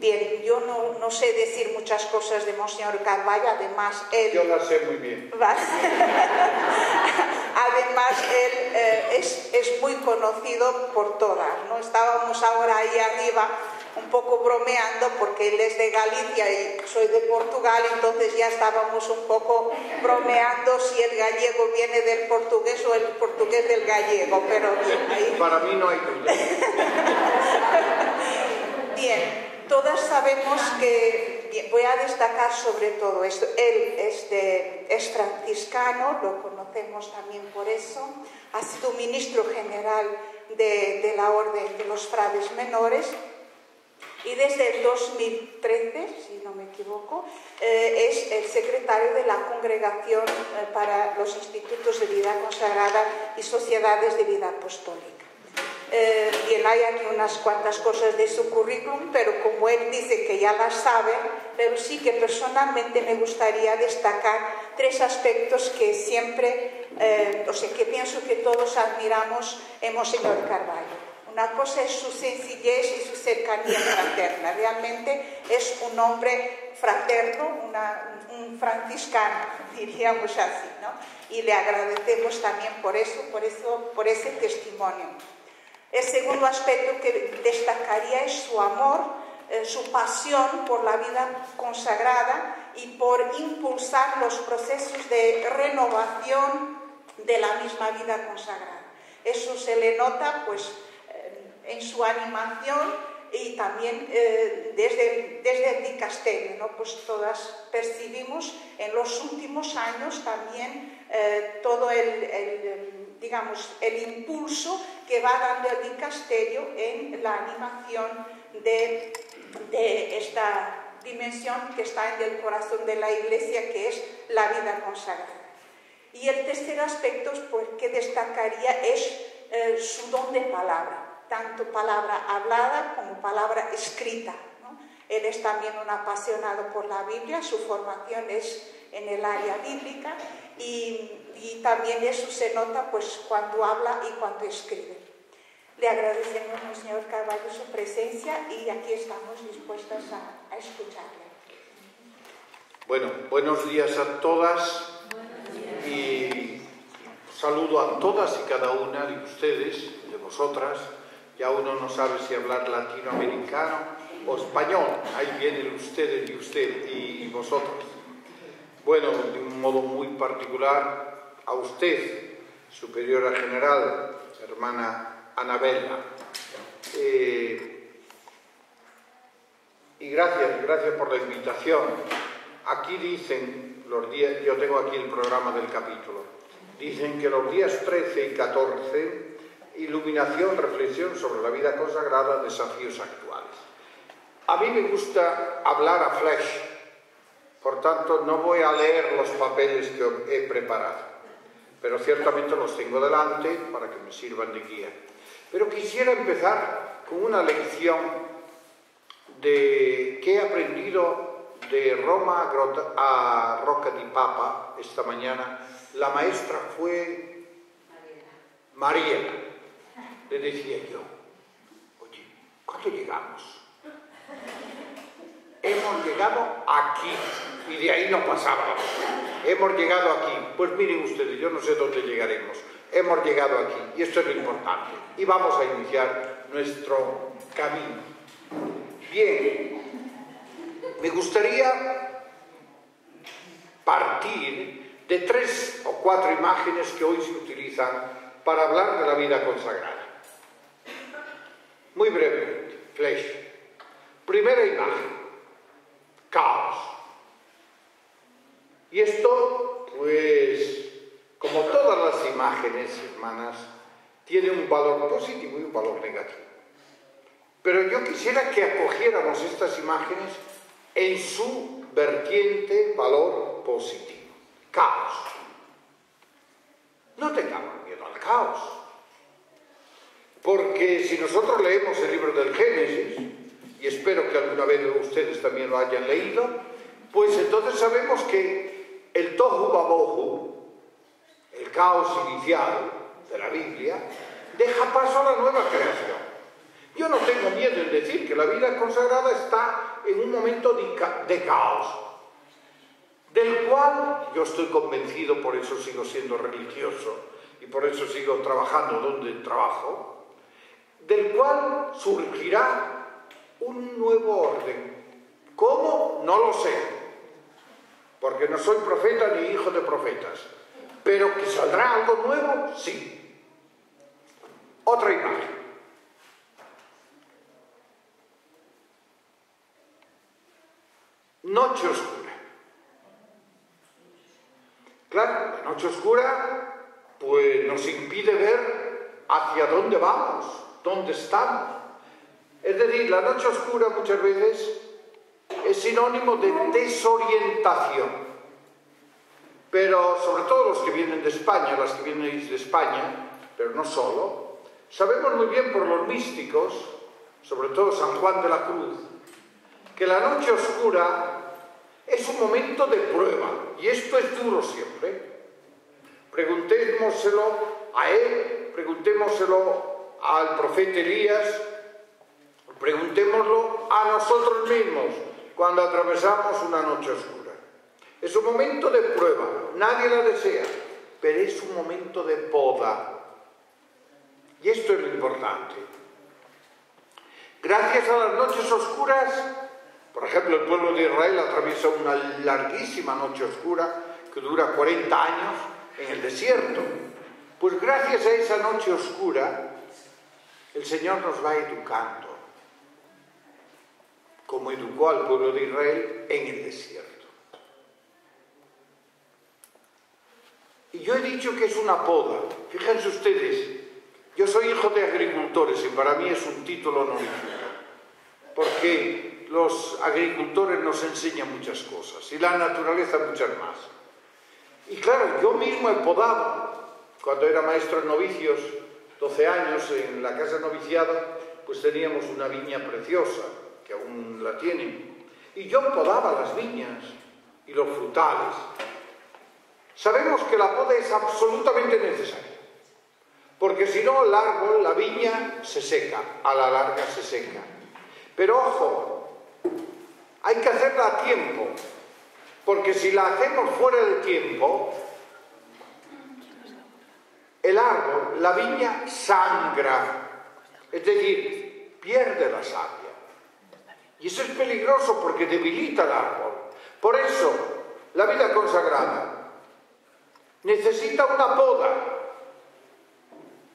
Bien, yo no sé decir muchas cosas de Monseñor Carballo, además él... Yo las sé muy bien. Además él es muy conocido por todas, ¿no? Estábamos ahora ahí arriba un poco bromeando porque él es de Galicia y soy de Portugal, entonces ya estábamos un poco bromeando si el gallego viene del portugués o el portugués del gallego, pero... Ahí... Para mí no hay problema. Bien. Todas sabemos que, voy a destacar sobre todo esto, él es franciscano, lo conocemos también por eso, ha sido ministro general de la Orden de los Frailes Menores y desde el 2013, si no me equivoco, es el secretario de la Congregación para los Institutos de Vida Consagrada y Sociedades de Vida Apostólica. Bien, hay aquí unas cuantas cosas de su currículum, pero como él dice que ya las sabe, pero sí que personalmente me gustaría destacar tres aspectos que siempre, o sea, que pienso que todos admiramos en Monseñor Carballo. Una cosa es su sencillez y su cercanía fraterna. Realmente es un hombre fraterno, un franciscano, diríamos así, ¿no? Y le agradecemos también por ese testimonio. El segundo aspecto que destacaría es su amor, su pasión por la vida consagrada y por impulsar los procesos de renovación de la misma vida consagrada. Eso se le nota pues, en su animación y también desde el dicasterio, ¿no? Pues todas percibimos en los últimos años también todo digamos, el impulso que va dando el dicasterio en la animación de esta dimensión que está en el corazón de la Iglesia, que es la vida consagrada. Y el tercer aspecto que destacaría es su don de palabra, tanto palabra hablada como palabra escrita, ¿no? Él es también un apasionado por la Biblia, su formación es en el área bíblica y también eso se nota pues cuando habla y cuando escribe. Le agradecemos al señor Carballo su presencia y aquí estamos dispuestas a escucharle. Bueno, buenos días a todas y saludo a todas y cada una de ustedes, de vosotras. Ya uno no sabe si hablar latinoamericano o español, ahí vienen ustedes y usted y vosotros. Bueno, de un modo muy particular a usted, superiora general, hermana Anabella. Y gracias por la invitación. Aquí dicen, los días, yo tengo aquí el programa del capítulo, dicen que los días 13 y 14, iluminación, reflexión sobre la vida consagrada, desafíos actuales. A mí me gusta hablar a flash. Por tanto, no voy a leer los papeles que he preparado, pero ciertamente los tengo delante para que me sirvan de guía. Pero quisiera empezar con una lección de que he aprendido de Roma a Rocca di Papa esta mañana. La maestra fue María. Le decía yo, oye, ¿cuándo llegamos? Hemos llegado aquí y de ahí no pasábamos. Hemos llegado aquí. Pues miren ustedes, yo no sé dónde llegaremos. Hemos llegado aquí y esto es lo importante. Y vamos a iniciar nuestro camino. Bien, me gustaría partir de 3 o 4 imágenes que hoy se utilizan para hablar de la vida consagrada. Muy brevemente, flash. Primera imagen. Caos. Y esto, pues, como todas las imágenes, hermanas, tiene un valor positivo y un valor negativo. Pero yo quisiera que acogiéramos estas imágenes en su vertiente valor positivo. Caos. No tengamos miedo al caos. Porque si nosotros leemos el libro del Génesis, y espero que alguna vez ustedes también lo hayan leído, pues entonces sabemos que el tohu babohu, el caos inicial de la Biblia, deja paso a la nueva creación. Yo no tengo miedo en decir que la vida consagrada está en un momento de caos, del cual yo estoy convencido, por eso sigo siendo religioso y por eso sigo trabajando donde trabajo, del cual surgirá un nuevo orden. ¿Cómo? No lo sé, porque no soy profeta ni hijo de profetas, pero que saldrá algo nuevo, sí. Otra imagen. Noche oscura. Claro, la noche oscura pues nos impide ver hacia dónde vamos, dónde estamos. Es decir, la noche oscura muchas veces es sinónimo de desorientación. Pero sobre todo los que vienen de España, las que vienen de España, pero no solo, sabemos muy bien por los místicos, sobre todo San Juan de la Cruz, que la noche oscura es un momento de prueba, y esto es duro siempre. Preguntémoselo a él, preguntémoselo al profeta Elías, preguntémoslo a nosotros mismos cuando atravesamos una noche oscura. Es un momento de prueba, nadie la desea, pero es un momento de poda. Y esto es lo importante. Gracias a las noches oscuras, por ejemplo, el pueblo de Israel atraviesa una larguísima noche oscura que dura 40 años en el desierto. Pues gracias a esa noche oscura, el Señor nos va educando, como educó al pueblo de Israel en el desierto. Y yo he dicho que es una poda. Fíjense ustedes, yo soy hijo de agricultores y para mí es un título honorífico, porque los agricultores nos enseñan muchas cosas y la naturaleza muchas más. Y claro, yo mismo he podado. Cuando era maestro en novicios, 12 años en la casa noviciada, pues teníamos una viña preciosa, que aún la tienen. Y yo podaba las viñas y los frutales. Sabemos que la poda es absolutamente necesaria, porque si no, el árbol, la viña, se seca, a la larga se seca. Pero ojo, hay que hacerla a tiempo, porque si la hacemos fuera de tiempo, el árbol, la viña, sangra, es decir, pierde la savia. Y eso es peligroso porque debilita el árbol. Por eso, la vida consagrada necesita una poda,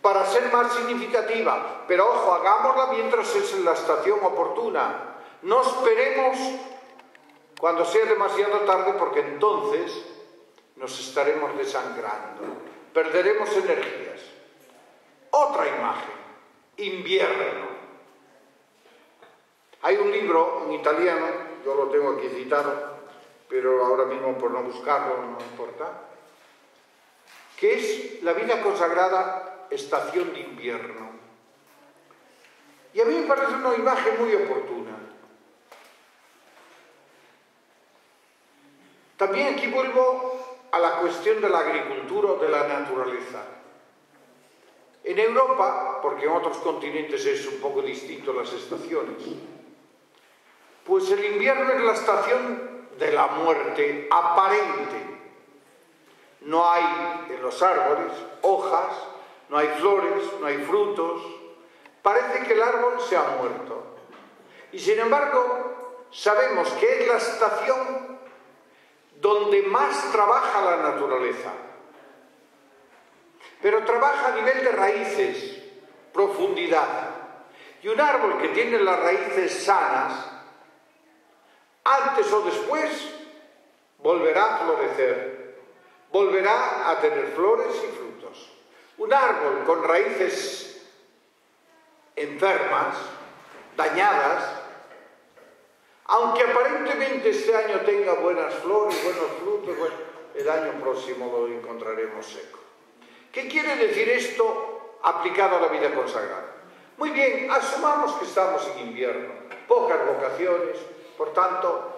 para ser más significativa, pero ojo, hagámosla mientras es la estación oportuna. No esperemos cuando sea demasiado tarde, porque entonces nos estaremos desangrando, perderemos energías. Otra imagen, invierno. Hay un libro en italiano, yo lo tengo aquí citado, pero ahora mismo por no buscarlo no me importa, que es La vida consagrada, estación de invierno. Y a mí me parece una imagen muy oportuna. También aquí vuelvo a la cuestión de la agricultura o de la naturaleza. En Europa, porque en otros continentes es un poco distinto las estaciones, pues el invierno es la estación de la muerte aparente. No hay en los árboles hojas, no hay flores, no hay frutos. Parece que el árbol se ha muerto. Y sin embargo, sabemos que es la estación donde más trabaja la naturaleza. Pero trabaja a nivel de raíces, profundidad. Y un árbol que tiene las raíces sanas, antes o después, volverá a florecer, volverá a tener flores y frutos. Un árbol con raíces enfermas, dañadas, aunque aparentemente este año tenga buenas flores, buenos frutos, bueno, el año próximo lo encontraremos seco. ¿Qué quiere decir esto aplicado a la vida consagrada? Muy bien, asumamos que estamos en invierno, pocas vocaciones, por tanto,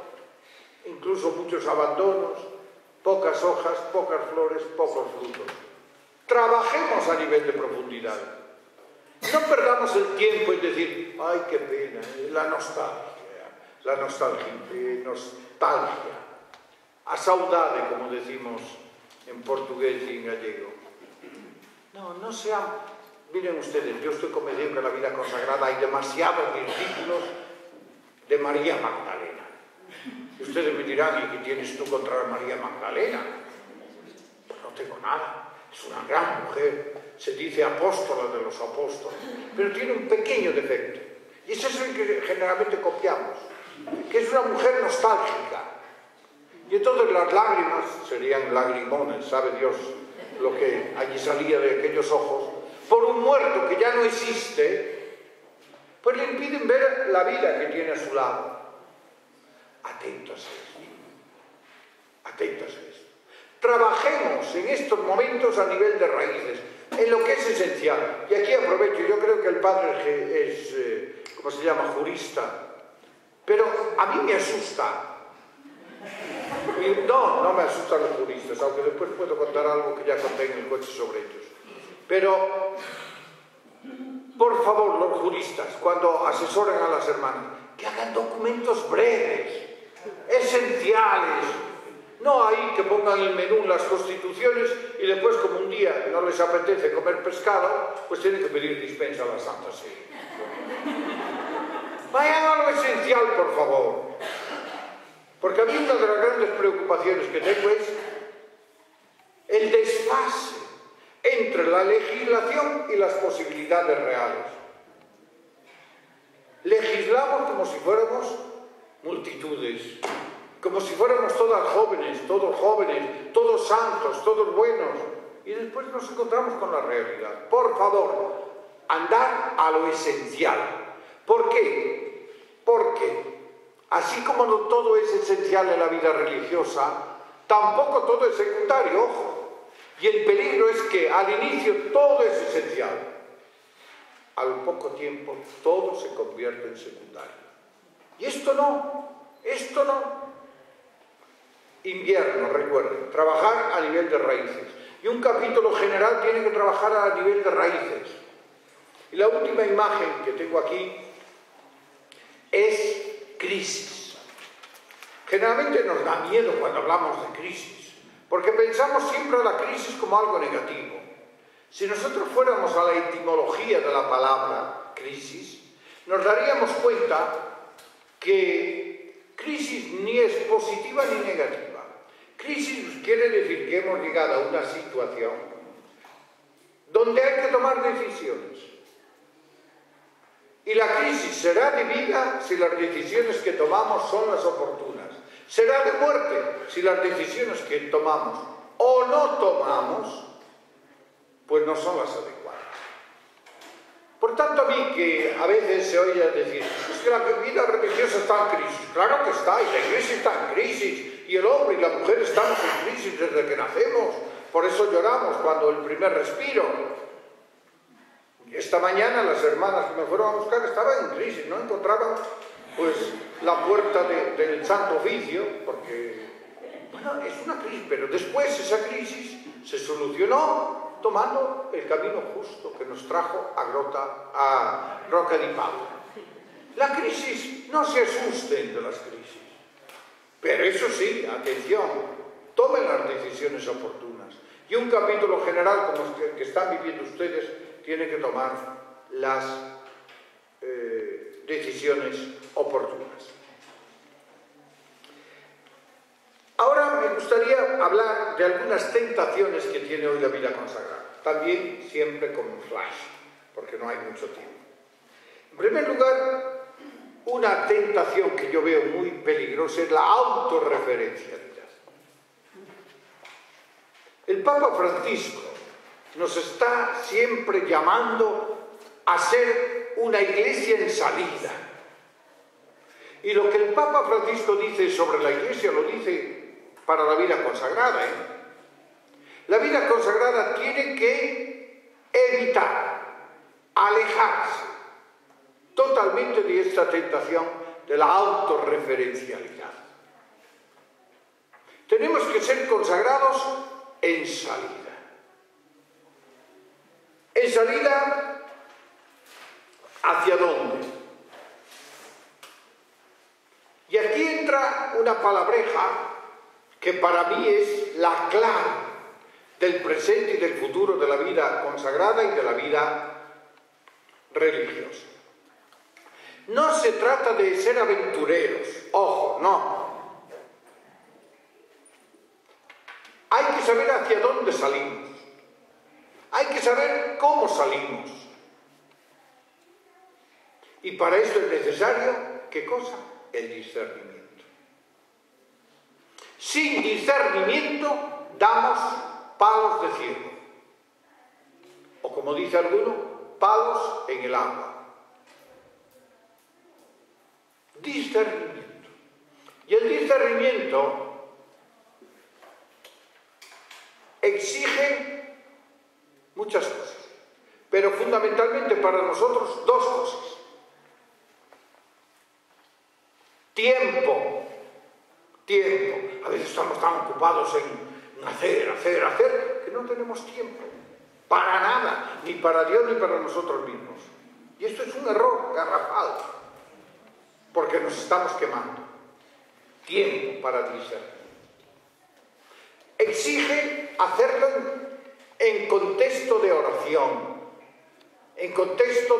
incluso muchos abandonos, pocas hojas, pocas flores, pocos frutos. Trabajemos a nivel de profundidad. No perdamos el tiempo en decir, ay, qué pena, la nostalgia, a saudade, como decimos en portugués y en gallego. No, no sean, miren ustedes, yo estoy convencido que en la vida consagrada hay demasiados discípulos de María Magdalena. Ustedes me dirán, ¿y qué tienes tú contra María Magdalena? Pues no tengo nada, es una gran mujer, se dice apóstola de los apóstoles, pero tiene un pequeño defecto, y ese es el que generalmente copiamos, que es una mujer nostálgica. Y entonces las lágrimas serían lagrimones, sabe Dios lo que allí salía de aquellos ojos, por un muerto que ya no existe, pues le impiden ver la vida que tiene a su lado. Atentos a esto. Atentos a esto. Trabajemos en estos momentos a nivel de raíces, en lo que es esencial. Y aquí aprovecho, yo creo que el padre es, ¿cómo se llama?, jurista. Pero a mí me asusta. No, no me asustan los juristas, aunque después puedo contar algo que ya conté en el coche sobre ellos. Pero, por favor, los juristas, cuando asesoran a las hermanas, que hagan documentos breves, esenciales. No ahí que pongan en el menú las constituciones y después, como un día no les apetece comer pescado, pues tienen que pedir dispensa a la Santa Sede. Vayan a lo esencial, por favor. Porque a mí una de las grandes preocupaciones que tengo es el desfase entre la legislación y las posibilidades reales. Legislamos como si fuéramos multitudes, como si fuéramos todas jóvenes, todos santos, todos buenos, y después nos encontramos con la realidad. Por favor, andar a lo esencial. ¿Por qué? Porque así como no todo es esencial en la vida religiosa, tampoco todo es secundario, ojo. Y el peligro es que al inicio todo es esencial. Al poco tiempo todo se convierte en secundario. Y esto no, esto no. Invierno, recuerden, trabajar a nivel de raíces. Y un capítulo general tiene que trabajar a nivel de raíces. Y la última imagen que tengo aquí es crisis. Generalmente nos da miedo cuando hablamos de crisis, porque pensamos siempre a la crisis como algo negativo. Si nosotros fuéramos a la etimología de la palabra crisis, nos daríamos cuenta que crisis ni es positiva ni negativa. Crisis quiere decir que hemos llegado a una situación donde hay que tomar decisiones. Y la crisis será de vida si las decisiones que tomamos son las oportunas. Será de muerte si las decisiones que tomamos o no tomamos, pues no son las adecuadas. Por tanto, a mí que a veces se oye decir, es que la vida religiosa está en crisis. Claro que está, y la iglesia está en crisis, y el hombre y la mujer estamos en crisis desde que nacemos. Por eso lloramos cuando el primer respiro. Esta mañana las hermanas que me fueron a buscar estaban en crisis, no encontraban pues la puerta del santo oficio, porque bueno, es una crisis, pero después esa crisis se solucionó tomando el camino justo que nos trajo a Rocca di Papa. La crisis, no se asusten de las crisis, pero eso sí, atención, tomen las decisiones oportunas. Y un capítulo general como el que están viviendo ustedes tiene que tomar las decisiones oportunas. Ahora me gustaría hablar de algunas tentaciones que tiene hoy la vida consagrada, también siempre con un flash, porque no hay mucho tiempo. En primer lugar, una tentación que yo veo muy peligrosa es la autorreferencialidad. El Papa Francisco nos está siempre llamando a ser una iglesia en salida. Y lo que el Papa Francisco dice sobre la iglesia lo dice para la vida consagrada, ¿eh? La vida consagrada tiene que evitar, alejarse totalmente de esta tentación de la autorreferencialidad. Tenemos que ser consagrados en salida. En salida ¿Hacia dónde? Y aquí entra una palabreja que para mí es la clave del presente y del futuro de la vida consagrada y de la vida religiosa. No se trata de ser aventureros, ojo, no. Hay que saber hacia dónde salimos. Hay que saber cómo salimos. Y para eso es necesario, ¿qué cosa? El discernimiento. Sin discernimiento damos palos de ciego. O como dice alguno, palos en el agua. Discernimiento. Y el discernimiento exige muchas cosas, pero fundamentalmente para nosotros dos cosas: tiempo. A veces estamos tan ocupados en hacer, que no tenemos tiempo para nada, ni para Dios ni para nosotros mismos. Y esto es un error garrafal, porque nos estamos quemando. Tiempo para discernir. Exige hacerlo en contexto de oración, en contexto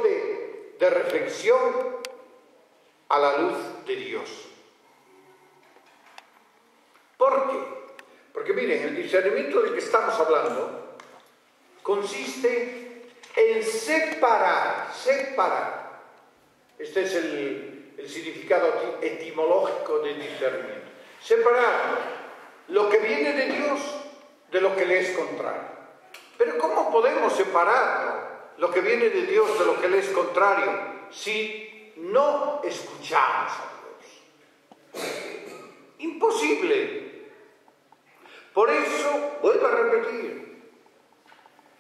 de reflexión a la luz de Dios. ¿Por qué? Porque miren, el discernimiento del que estamos hablando consiste en separar. Este es el significado etimológico del discernimiento. Separar lo que viene de Dios de lo que le es contrario. Pero ¿cómo podemos separar lo que viene de Dios de lo que le es contrario si no escuchamos a Dios? Imposible. Por eso, vuelvo a repetir,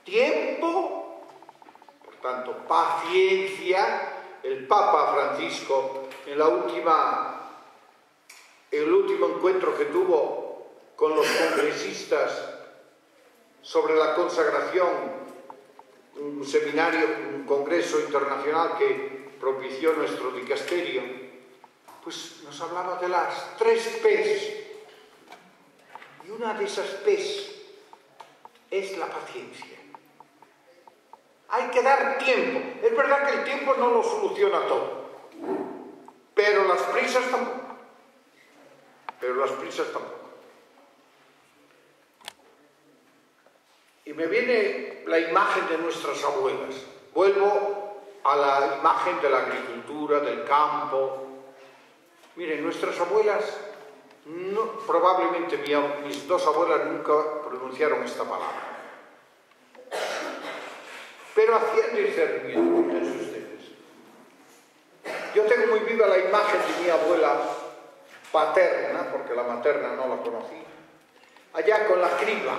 tiempo, por tanto, paciencia. El Papa Francisco, en el último encuentro que tuvo con los congresistas sobre la consagración, un seminario, un congreso internacional que propició nuestro dicasterio, pues nos hablaba de las 3 P's. Y una de esas P's es la paciencia. Hay que dar tiempo. Es verdad que el tiempo no lo soluciona todo, pero las prisas tampoco. Y me viene la imagen de nuestras abuelas. Vuelvo a la imagen de la agricultura, del campo. Miren, nuestras abuelas, probablemente mis 2 abuelas nunca pronunciaron esta palabra. Pero hacían discernimiento, fíjense ustedes. Yo tengo muy viva la imagen de mi abuela paterna, porque la materna no la conocí, allá con la criba,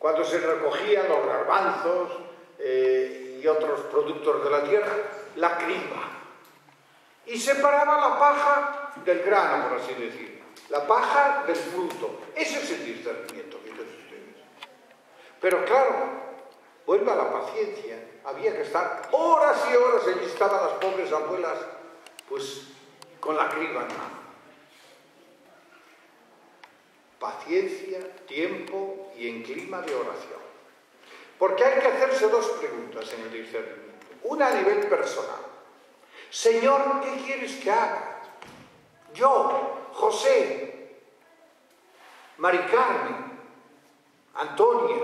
cuando se recogían los garbanzos y otros productos de la tierra, la criba. Y separaba la paja del grano, por así decirlo. La paja del fruto. Ese es el discernimiento que tienen ustedes. Pero claro, vuelve a la paciencia. Había que estar horas y horas. Allí estaban las pobres abuelas, pues con la criba en mano. Paciencia, tiempo y en clima de oración. Porque hay que hacerse 2 preguntas en el discernimiento. Una a nivel personal. Señor, ¿qué quieres que haga? Yo, José, Mari Carmen, Antonia.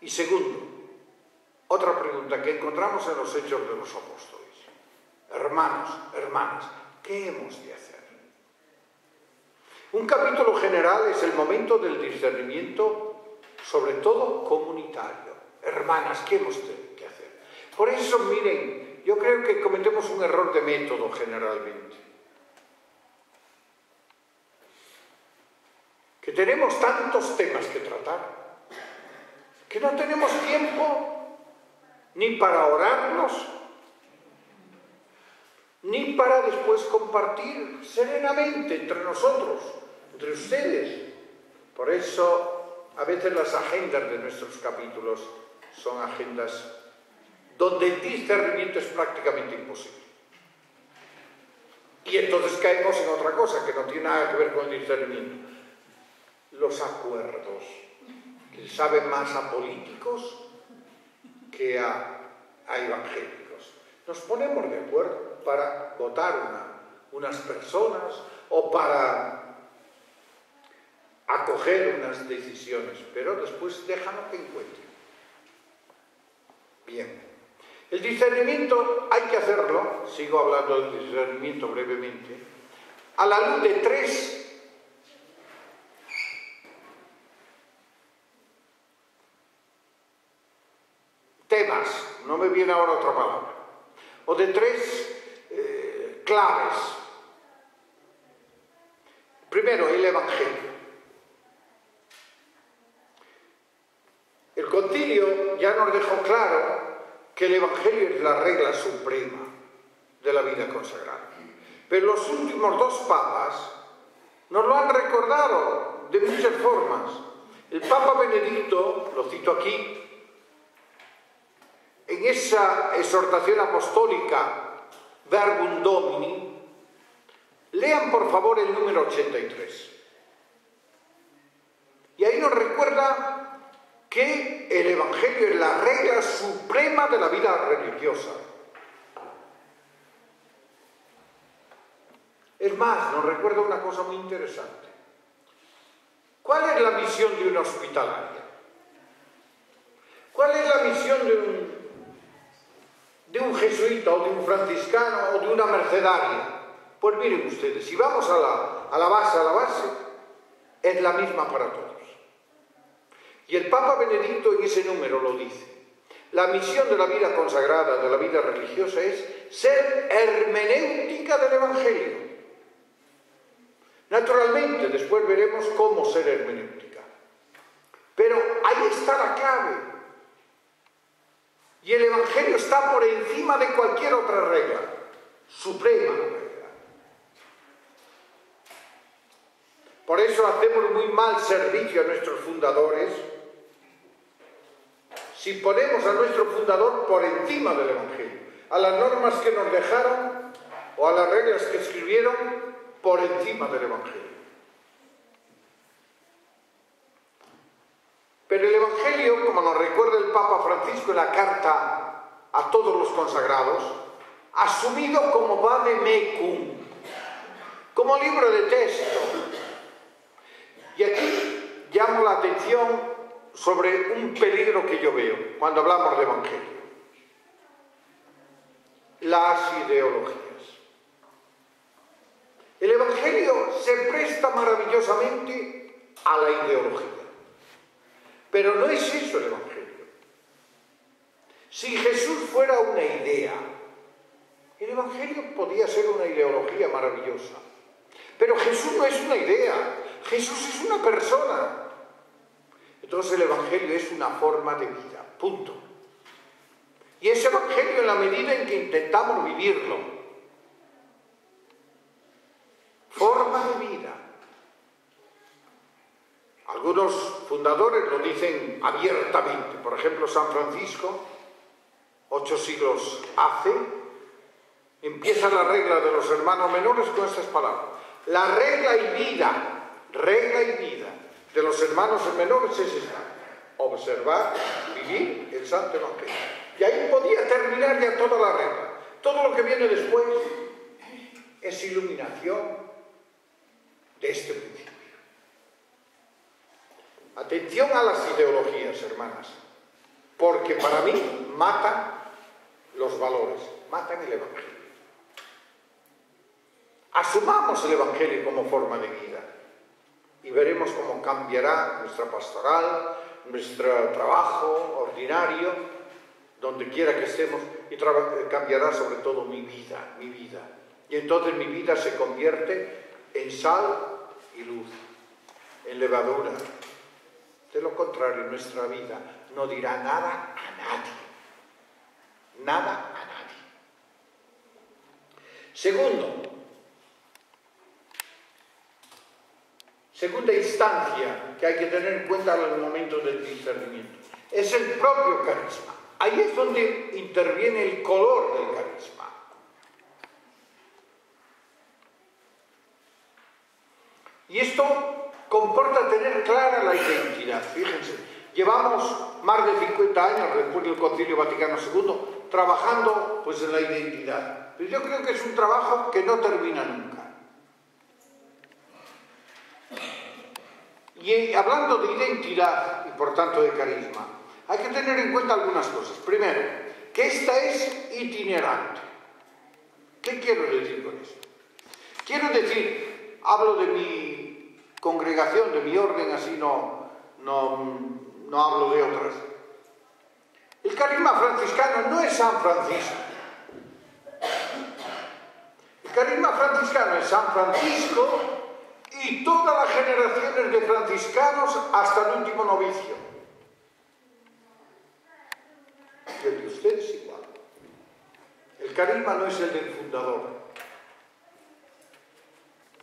Y segundo, otra pregunta que encontramos en los Hechos de los Apóstoles. Hermanos, hermanas, ¿qué hemos de hacer? Un capítulo general es el momento del discernimiento, sobre todo comunitario. Hermanas, ¿qué hemos tenido que hacer? Por eso, miren, yo creo que cometemos un error de método generalmente. Que tenemos tantos temas que tratar, que no tenemos tiempo ni para orarnos, ni para después compartir serenamente entre nosotros, entre ustedes. Por eso, a veces las agendas de nuestros capítulos son agendas donde el discernimiento es prácticamente imposible. Y entonces caemos en otra cosa que no tiene nada que ver con el discernimiento. Los acuerdos, que saben más a políticos que a evangélicos. Nos ponemos de acuerdo para votar unas personas o para acoger unas decisiones, pero después dejan lo que encuentren. Bien, el discernimiento hay que hacerlo, sigo hablando del discernimiento brevemente, a la luz de tres temas, no me viene ahora otra palabra, o de tres claves. Primero, el Evangelio. El Concilio ya nos dejó claro que el Evangelio es la regla suprema de la vida consagrada. Pero los últimos dos papas nos lo han recordado de muchas formas. El Papa Benedicto, lo cito aquí, en esa exhortación apostólica Verbum Domini, lean por favor el número 83. Y ahí nos recuerda que el Evangelio es la regla suprema de la vida religiosa. Es más, nos recuerda una cosa muy interesante. ¿Cuál es la misión de una hospitalaria? ¿Cuál es la misión de un jesuita o de un franciscano o de una mercedaria? Pues miren ustedes, si vamos a la base, es la misma para todos. Y el Papa Benedicto en ese número lo dice. La misión de la vida consagrada, de la vida religiosa, es ser hermenéutica del Evangelio. Naturalmente, después veremos cómo ser hermenéutica. Pero ahí está la clave. Y el Evangelio está por encima de cualquier otra regla, suprema regla. Por eso hacemos muy mal servicio a nuestros fundadores si ponemos a nuestro fundador por encima del Evangelio, a las normas que nos dejaron o a las reglas que escribieron por encima del Evangelio. Pero el Evangelio, como nos recuerda el Papa Francisco en la carta a todos los consagrados, asumido como vade mecum, como libro de texto. Y aquí llamo la atención sobre un peligro que yo veo cuando hablamos de Evangelio. Las ideologías. El Evangelio se presta maravillosamente a la ideología. Pero no es eso el Evangelio. Si Jesús fuera una idea, el Evangelio podía ser una ideología maravillosa. Pero Jesús no es una idea, Jesús es una persona. Entonces el Evangelio es una forma de vida, punto. Y ese Evangelio, en la medida en que intentamos vivirlo, forma de vida. Algunos fundadores lo dicen abiertamente. Por ejemplo, San Francisco, 8 siglos hace, empieza la regla de los hermanos menores con estas palabras. La regla y vida de los hermanos menores es esta: observar, vivir el Santo Evangelio. Y ahí podía terminar ya toda la regla. Todo lo que viene después es iluminación de este principio. Atención a las ideologías, hermanas, porque para mí matan los valores, matan el Evangelio. Asumamos el Evangelio como forma de vida y veremos cómo cambiará nuestra pastoral, nuestro trabajo ordinario, donde quiera que estemos, y cambiará sobre todo mi vida. Y entonces mi vida se convierte en sal y luz, en levadura. De lo contrario, nuestra vida no dirá nada a nadie. Nada a nadie. Segundo, segunda instancia que hay que tener en cuenta en los momentos del discernimiento, es el propio carisma. Ahí es donde interviene el color del carisma. Y esto comporta tener clara la identidad. Fíjense, llevamos más de 50 años después del Concilio Vaticano II trabajando pues en la identidad. Pero yo creo que es un trabajo que no termina nunca. Y hablando de identidad y por tanto de carisma, hay que tener en cuenta algunas cosas. Primero, que esta es itinerante. ¿Qué quiero decir con eso? Quiero decir, hablo de mi congregación, de mi orden, así no hablo de otras. El carisma franciscano no es San Francisco. El carisma franciscano es San Francisco y todas las generaciones de franciscanos hasta el último novicio. El de ustedes igual. El carisma no es el del fundador,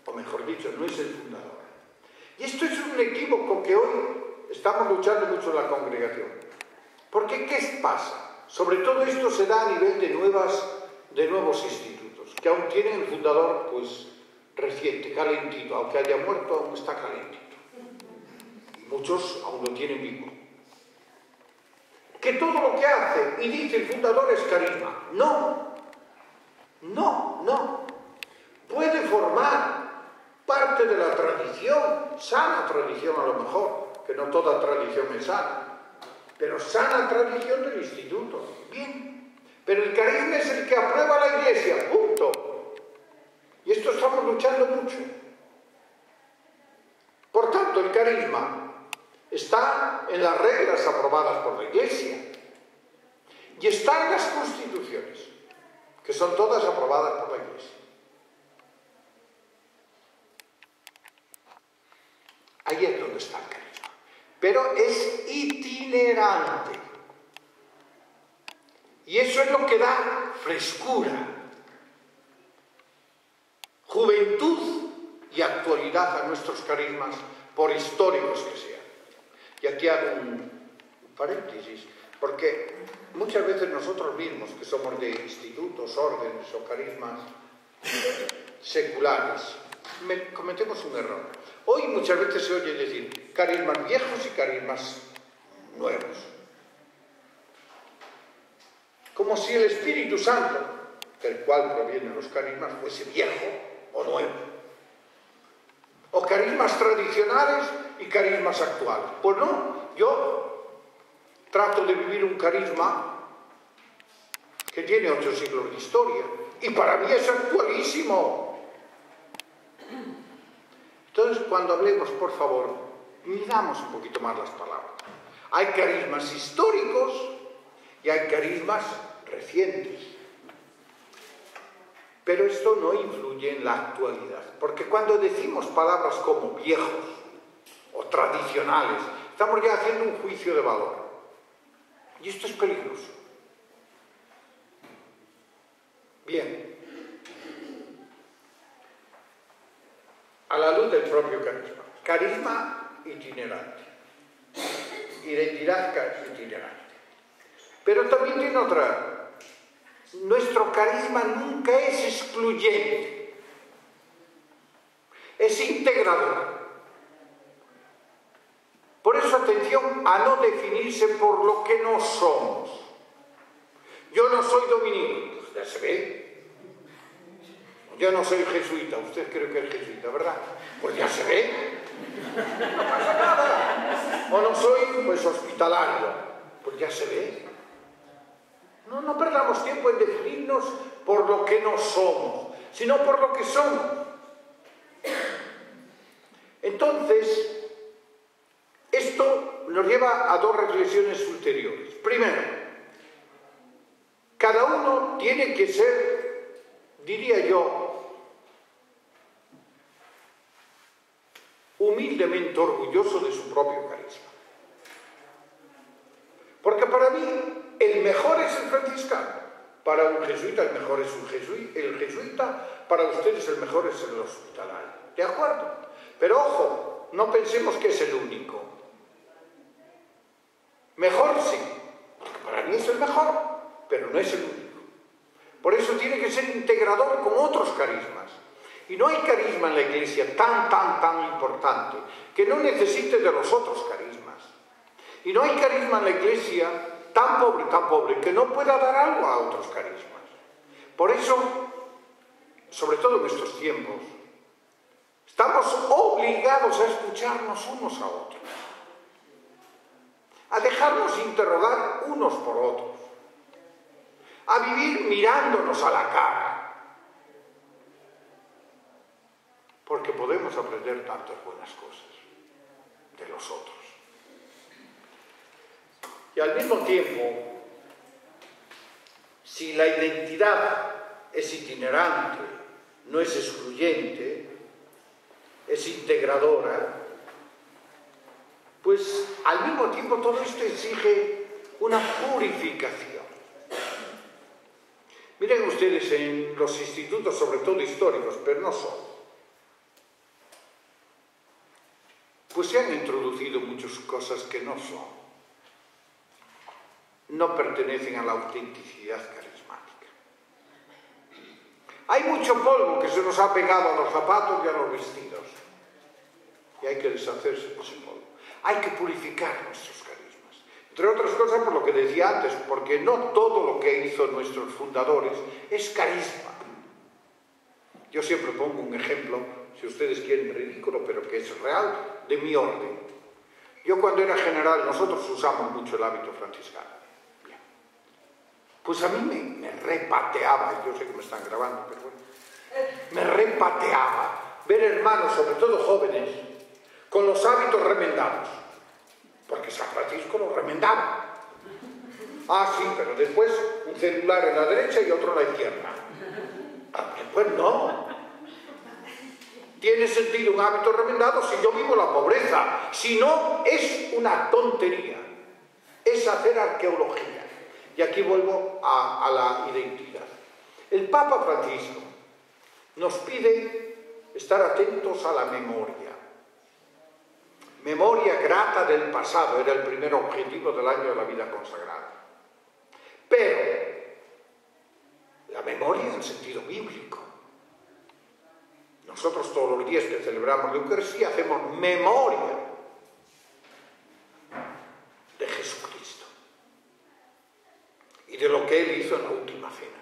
o mejor dicho, no es el fundador. Y esto es un equívoco que hoy estamos luchando mucho en la congregación. Porque ¿qué pasa? Sobre todo esto se da a nivel de nuevos institutos, que aún tienen el fundador pues reciente, calentito, aunque haya muerto, aún está calentito. Y muchos aún lo tienen vivo. Que todo lo que hace y dice el fundador es carisma. No. Puede formar parte de la tradición, sana tradición a lo mejor, que no toda tradición es sana, pero sana tradición del instituto. Bien, pero el carisma es el que aprueba la Iglesia, punto. Y esto estamos luchando mucho. Por tanto, el carisma está en las reglas aprobadas por la Iglesia y está en las constituciones, que son todas aprobadas por la Iglesia. Ahí es donde está el carisma. Pero es itinerante. Y eso es lo que da frescura, juventud y actualidad a nuestros carismas, por históricos que sean. Y aquí hago un paréntesis, porque muchas veces nosotros mismos, que somos de institutos, órdenes o carismas seculares, cometemos un error. Hoy muchas veces se oye decir carismas viejos y carismas nuevos. Como si el Espíritu Santo, del cual provienen los carismas, fuese viejo o nuevo. O carismas tradicionales y carismas actuales. Pues no, yo trato de vivir un carisma que tiene 8 siglos de historia y para mí es actualísimo. Entonces, cuando hablemos, por favor, miramos un poquito más las palabras. Hay carismas históricos y hay carismas recientes. Pero esto no influye en la actualidad, porque cuando decimos palabras como viejos o tradicionales, estamos ya haciendo un juicio de valor. Y esto es peligroso. Bien. A la luz del propio carisma. Carisma itinerante. Identidad itinerante. Pero también tiene otra. Nuestro carisma nunca es excluyente, es integrador. Por eso, atención a no definirse por lo que no somos. Yo no soy dominico, pues ya se ve. Yo no soy jesuita, usted cree que es jesuita, ¿verdad? Pues ya se ve. No pasa nada. O no soy, pues, hospitalario, pues ya se ve. No perdamos tiempo en definirnos por lo que no somos, sino por lo que somos. Entonces, esto nos lleva a 2 reflexiones ulteriores. Primero, cada uno tiene que ser, diría yo, humildemente orgulloso de su propio carisma. Porque para mí, el mejor es el franciscano. Para un jesuita el mejor es el jesuita. Para ustedes el mejor es el hospitalario. ¿De acuerdo? Pero ojo, no pensemos que es el único. Mejor sí. Porque para eso es mejor, pero no es el único. Por eso tiene que ser integrador con otros carismas. Y no hay carisma en la Iglesia tan importante que no necesite de los otros carismas. Y no hay carisma en la Iglesia tan pobre, que no pueda dar algo a otros carismas. Por eso, sobre todo en estos tiempos, estamos obligados a escucharnos unos a otros, a dejarnos interrogar unos por otros, a vivir mirándonos a la cara, porque podemos aprender tantas buenas cosas de los otros. Y al mismo tiempo, si la identidad es itinerante, no es excluyente, es integradora, pues al mismo tiempo todo esto exige una purificación. Miren ustedes en los institutos, sobre todo históricos, pero no solo, pues se han introducido muchas cosas que no son, no pertenecen a la autenticidad carismática. Hay mucho polvo que se nos ha pegado a los zapatos y a los vestidos, y hay que deshacerse de ese polvo. Hay que purificar nuestros carismas, entre otras cosas por lo que decía antes, porque no todo lo que hizo nuestros fundadores es carisma. Yo siempre pongo un ejemplo, si ustedes quieren, ridículo, pero que es real, de mi orden. Yo cuando era general, nosotros usamos mucho el hábito franciscano. Pues a mí me repateaba, yo sé que me están grabando, pero bueno, me repateaba ver hermanos, sobre todo jóvenes, con los hábitos remendados, porque San Francisco los remendaba. Ah, sí, pero después un celular en la derecha y otro en la izquierda. Pues no. ¿Tiene sentido un hábito remendado si yo vivo la pobreza? Si no, es una tontería. Es hacer arqueología. Y aquí vuelvo a la identidad. El Papa Francisco nos pide estar atentos a la memoria. Memoria grata del pasado, era el primer objetivo del año de la vida consagrada. Pero la memoria en el sentido bíblico. Nosotros todos los días que celebramos la Eucaristía hacemos memoria de Jesucristo y de lo que Él hizo en la última cena.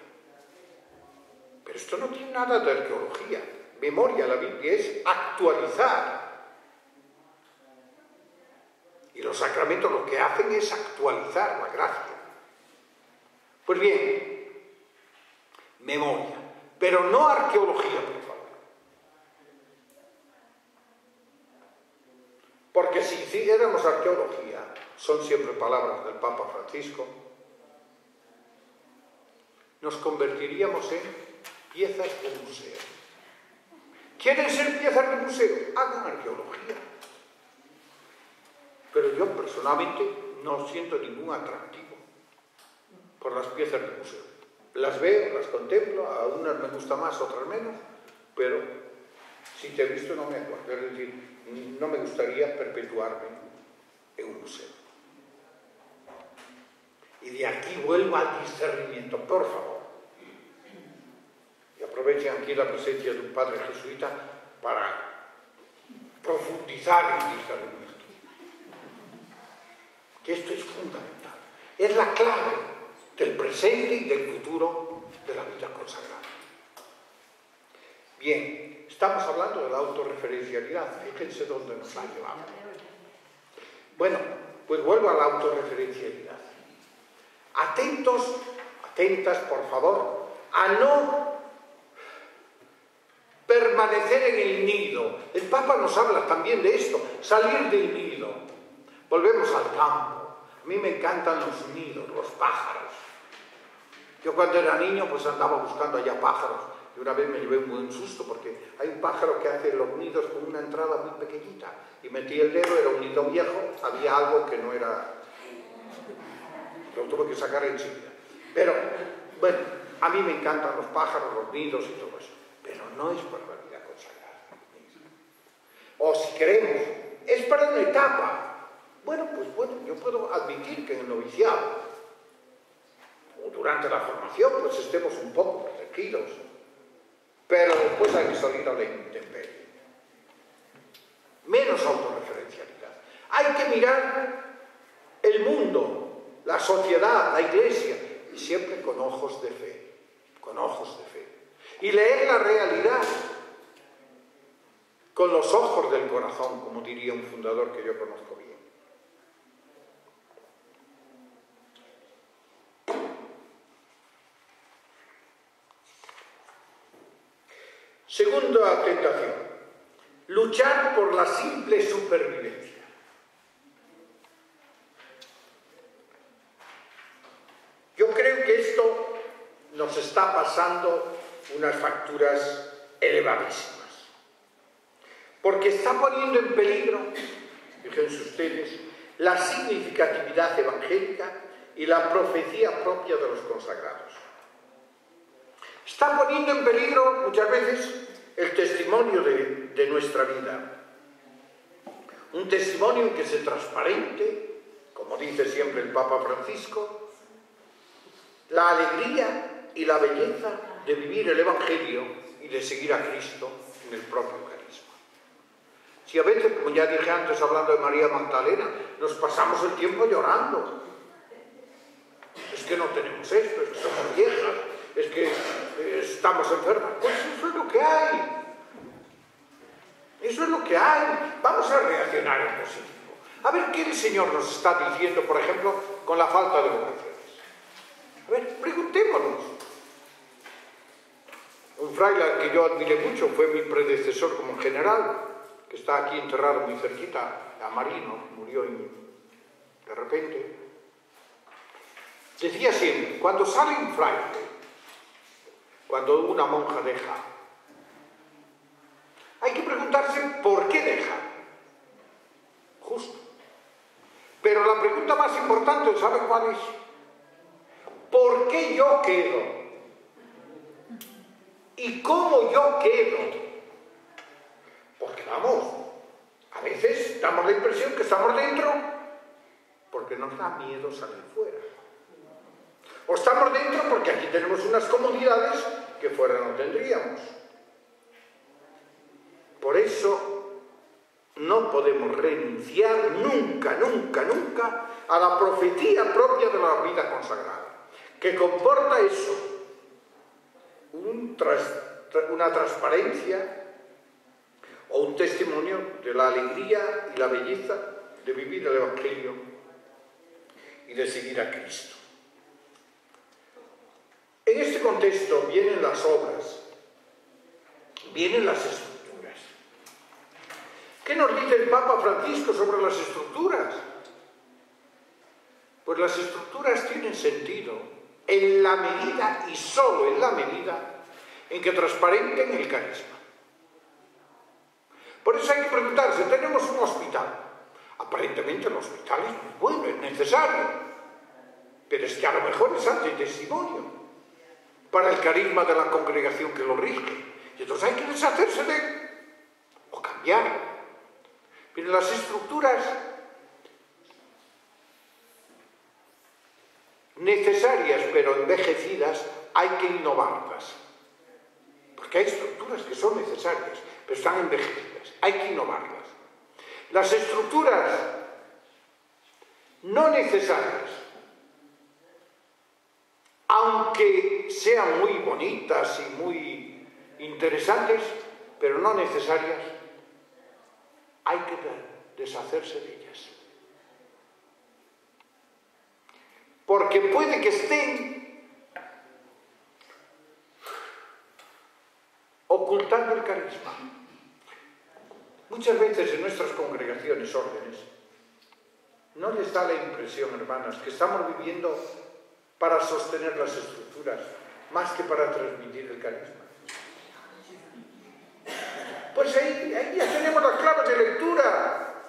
Pero esto no tiene nada de arqueología. Memoria, la Biblia es actualizar. Y los sacramentos lo que hacen es actualizar la gracia. Pues bien, memoria, pero no arqueología, por favor. Porque si hiciéramos arqueología, son siempre palabras del Papa Francisco, nos convertiríamos en piezas de museo. ¿Quieren ser piezas de museo? Hagan arqueología. Pero yo personalmente no siento ningún atractivo por las piezas de museo. Las veo, las contemplo, a unas me gusta más, a otras menos, pero si te he visto no me acuerdo. Es decir, no me gustaría perpetuarme en un museo. Y de aquí vuelvo al discernimiento, por favor. Y aprovechen aquí la presencia de un padre jesuita para profundizar en el discernimiento. Que esto es fundamental. Es la clave del presente y del futuro de la vida consagrada. Bien, estamos hablando de la autorreferencialidad. Fíjense dónde nos ha llevado. Bueno, pues vuelvo a la autorreferencialidad. Atentos, atentas, por favor, a no permanecer en el nido. El Papa nos habla también de esto, salir del nido. Volvemos al campo. A mí me encantan los nidos, los pájaros. Yo cuando era niño pues andaba buscando allá pájaros. Y una vez me llevé un buen susto porque hay un pájaro que hace los nidos con una entrada muy pequeñita. Y metí el dedo, era un nido viejo, había algo que no era... Lo tuve que sacar enseguida. Pero, bueno, a mí me encantan los pájaros, los nidos y todo eso. Pero no es para la vida consagrada. O si queremos, es para una etapa. Bueno, pues bueno, yo puedo admitir que en el noviciado durante la formación pues estemos un poco tranquilos, pero después hay que salir a la intemperie. Menos autorreferencialidad. Hay que mirar el mundo, la sociedad, la iglesia, y siempre con ojos de fe, con ojos de fe. Y leer la realidad con los ojos del corazón, como diría un fundador que yo conozco bien. Segunda tentación, luchar por la simple supervivencia. Yo creo que esto nos está pasando unas facturas elevadísimas, porque está poniendo en peligro, fíjense ustedes, la significatividad evangélica y la profecía propia de los consagrados. Está poniendo en peligro muchas veces el testimonio de nuestra vida. Un testimonio que sea transparente, como dice siempre el Papa Francisco, la alegría y la belleza de vivir el Evangelio y de seguir a Cristo en el propio carisma. Si a veces, como ya dije antes hablando de María Magdalena, nos pasamos el tiempo llorando. Es que no tenemos esto, es que somos viejas, es que estamos enfermas. Pues eso es lo que hay. Eso es lo que hay. Vamos a reaccionar en positivo. A ver qué el Señor nos está diciendo, por ejemplo, con la falta de vocaciones. A ver, preguntémonos. Un fraile al que yo admiré mucho, fue mi predecesor como general, que está aquí enterrado muy cerquita, a Marino, murió de repente. Decía siempre, cuando sale un fraile, cuando una monja deja, hay que preguntarse por qué deja. Justo. Pero la pregunta más importante, ¿sabe cuál es? ¿Por qué yo quedo? ¿Y cómo yo quedo? Porque vamos, a veces damos la impresión que estamos dentro porque nos da miedo salir fuera. O estamos dentro porque aquí tenemos unas comodidades que fuera no tendríamos. Por eso no podemos renunciar nunca, nunca, nunca a la profecía propia de la vida consagrada, que comporta eso, una transparencia o un testimonio de la alegría y la belleza de vivir el Evangelio y de seguir a Cristo. En este contexto vienen las obras, vienen las estructuras. ¿Qué nos dice el Papa Francisco sobre las estructuras? Pues las estructuras tienen sentido en la medida y solo en la medida en que transparenten el carisma. Por eso hay que preguntarse, tenemos un hospital. Aparentemente el hospital es muy bueno, es necesario, pero es que a lo mejor es antitestimonio para el carisma de la congregación que lo rige. Y entonces hay que deshacerse de él o cambiar. Pero las estructuras necesarias pero envejecidas hay que innovarlas. Porque hay estructuras que son necesarias pero están envejecidas. Hay que innovarlas. Las estructuras no necesarias, aunque sean muy bonitas y muy interesantes, pero no necesarias, hay que deshacerse de ellas. Porque puede que estén ocultando el carisma. Muchas veces en nuestras congregaciones, órdenes, no les da la impresión, hermanas, que estamos viviendo para sostener las estructuras, más que para transmitir el carisma. Pues ahí ya tenemos las claves de lectura.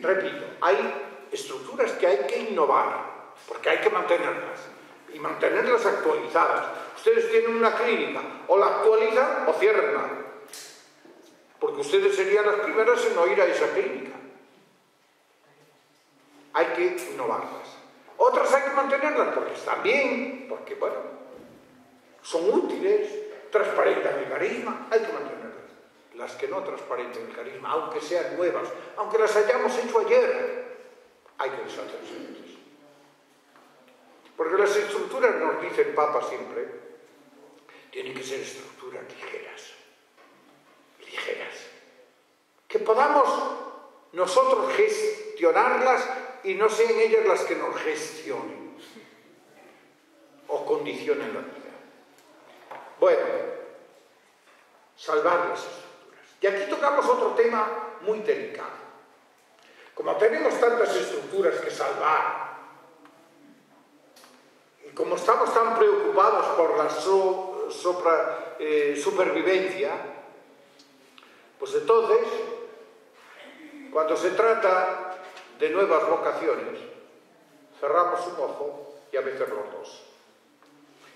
Repito, hay estructuras que hay que innovar, porque hay que mantenerlas, y mantenerlas actualizadas. Ustedes tienen una clínica, o la actualizan o cierrenla, porque ustedes serían las primeras en no ir a esa clínica. Hay que innovarlas. Otros hay que mantenerlas porque están bien, porque, bueno, son útiles, transparentan el carisma, hay que mantenerlas. Las que no transparenten el carisma, aunque sean nuevas, aunque las hayamos hecho ayer, hay que deshacerse. Porque las estructuras, nos dice el Papa siempre, tienen que ser estructuras ligeras. Ligeras. Que podamos nosotros gestionarlas y no sean ellas las que nos gestionen o condicionen la vida. Bueno, salvar las estructuras. Y aquí tocamos otro tema muy delicado. Como tenemos tantas estructuras que salvar, como estamos tan preocupados por la supervivencia, pues entonces, cuando se trata de nuevas vocaciones, cerramos un ojo y a veces los dos.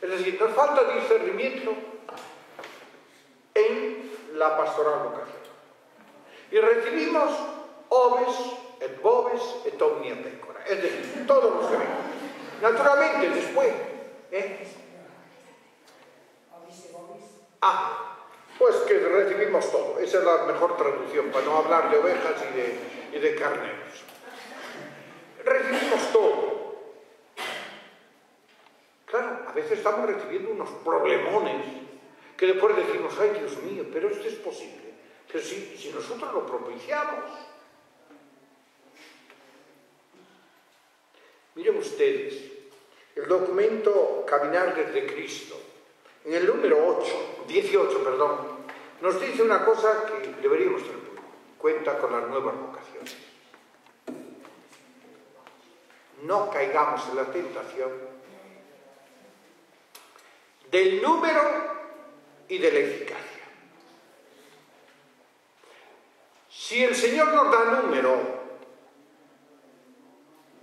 Es decir, nos falta discernimiento en la pastoral vocación. Y recibimos oves, et boves, et omnia pecora. Es decir, todos los que vengan. Naturalmente, después. Pues que recibimos todo. Esa es la mejor traducción, para no hablar de ovejas y de carneros. Recibimos todo. Claro, a veces estamos recibiendo unos problemones que después decimos, ay Dios mío, pero esto es posible. Pero si nosotros lo propiciamos. Miren ustedes, el documento Caminar desde Cristo, en el número 18, nos dice una cosa que deberíamos tener en cuenta con las nuevas vocaciones. No caigamos en la tentación del número y de la eficacia. Si el Señor nos da número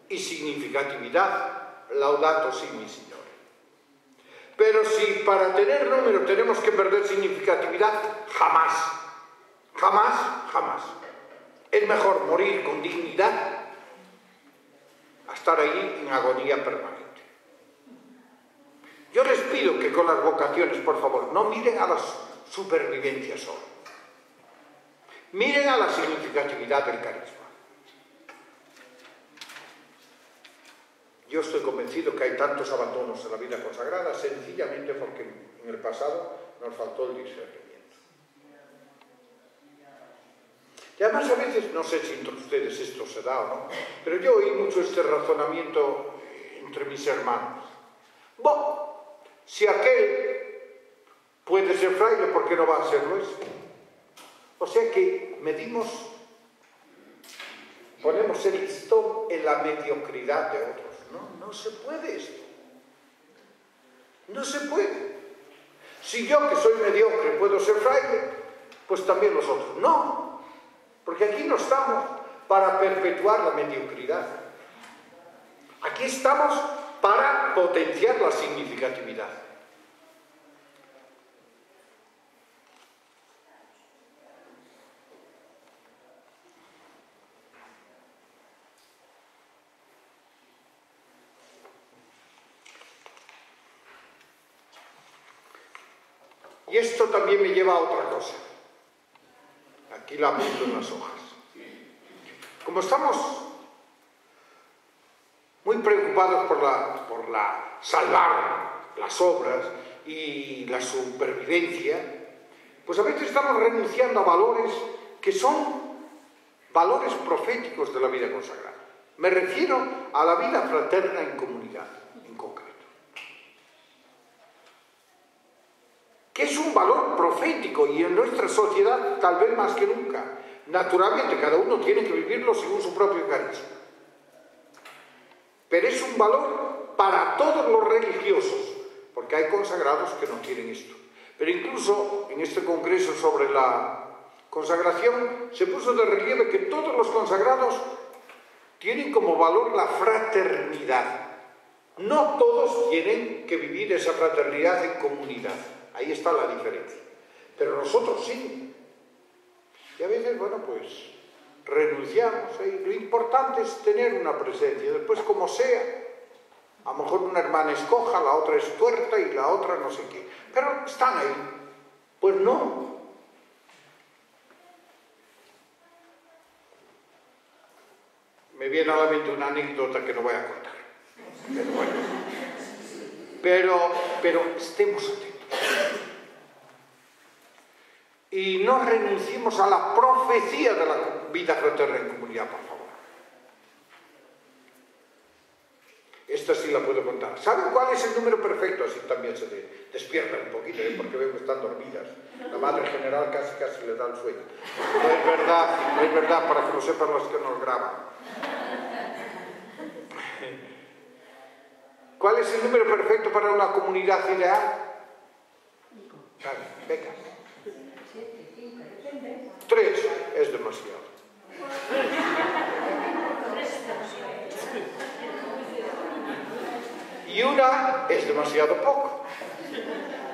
y significatividad, laudato si mi Señor. Pero si para tener número tenemos que perder significatividad, jamás, jamás, jamás. Es mejor morir con dignidad a estar ahí en agonía permanente. Yo les pido que con las vocaciones, por favor, no miren a la supervivencia solo. Miren a la significatividad del carisma. Yo estoy convencido que hay tantos abandonos en la vida consagrada sencillamente porque en el pasado nos faltó el discernimiento. Y además a veces, no sé si entre ustedes esto se da o no, pero yo oí mucho este razonamiento entre mis hermanos. Si aquel puede ser fraile, ¿por qué no va a serlo este? O sea que ponemos el listón en la mediocridad de otros. No, no se puede esto. No se puede. Si yo, que soy mediocre, puedo ser fraile, pues también los otros. No, porque aquí no estamos para perpetuar la mediocridad. Aquí estamos para potenciar la significatividad. Y esto también me lleva a otra cosa. Aquí la apunto en las hojas. Como estamos muy preocupados por salvar las obras y la supervivencia, pues a veces estamos renunciando a valores que son valores proféticos de la vida consagrada. Me refiero a la vida fraterna en comunidad, en concreto. Que es un valor profético y en nuestra sociedad tal vez más que nunca. Naturalmente cada uno tiene que vivirlo según su propio carisma. Pero es un valor para todos los religiosos, porque hay consagrados que no tienen esto. Pero incluso en este congreso sobre la consagración se puso de relieve que todos los consagrados tienen como valor la fraternidad. No todos tienen que vivir esa fraternidad en comunidad. Ahí está la diferencia. Pero nosotros sí. Y a veces, renunciamos. Lo importante es tener una presencia. Después, como sea, A lo mejor una hermana es coja, la otra es tuerta y la otra no sé qué. Pero están ahí. Pues no. Me viene a la mente una anécdota que no voy a contar. Pero bueno. Pero estemos atentos. Y no renunciemos a la profecía de la vida fraterna en comunidad, por favor. Esta sí la puedo contar. ¿Saben cuál es el número perfecto? Así también se despierta un poquito, ¿eh? Porque veo que están dormidas. La madre general casi le da el sueño. No es verdad, para que lo sepan los que nos graban. ¿Cuál es el número perfecto para una comunidad ideal? Vale, venga. 3 es demasiado. 1 es demasiado poco.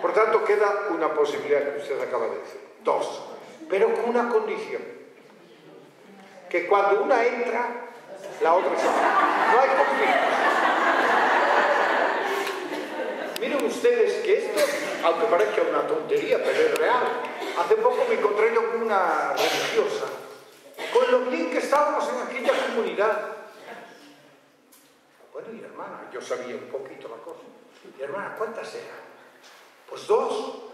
Por tanto, queda una posibilidad que usted acaba de decir. 2. Pero con una condición. Que cuando una entra, la otra sale. No hay conflictos. Miren ustedes que esto, aunque parezca una tontería, pero es real. Hace poco me encontré yo con una religiosa. Con lo bien que estábamos en aquella comunidad. Bueno, y hermana, yo sabía un poquito la cosa. Y hermana, ¿cuántas eran? Pues 2.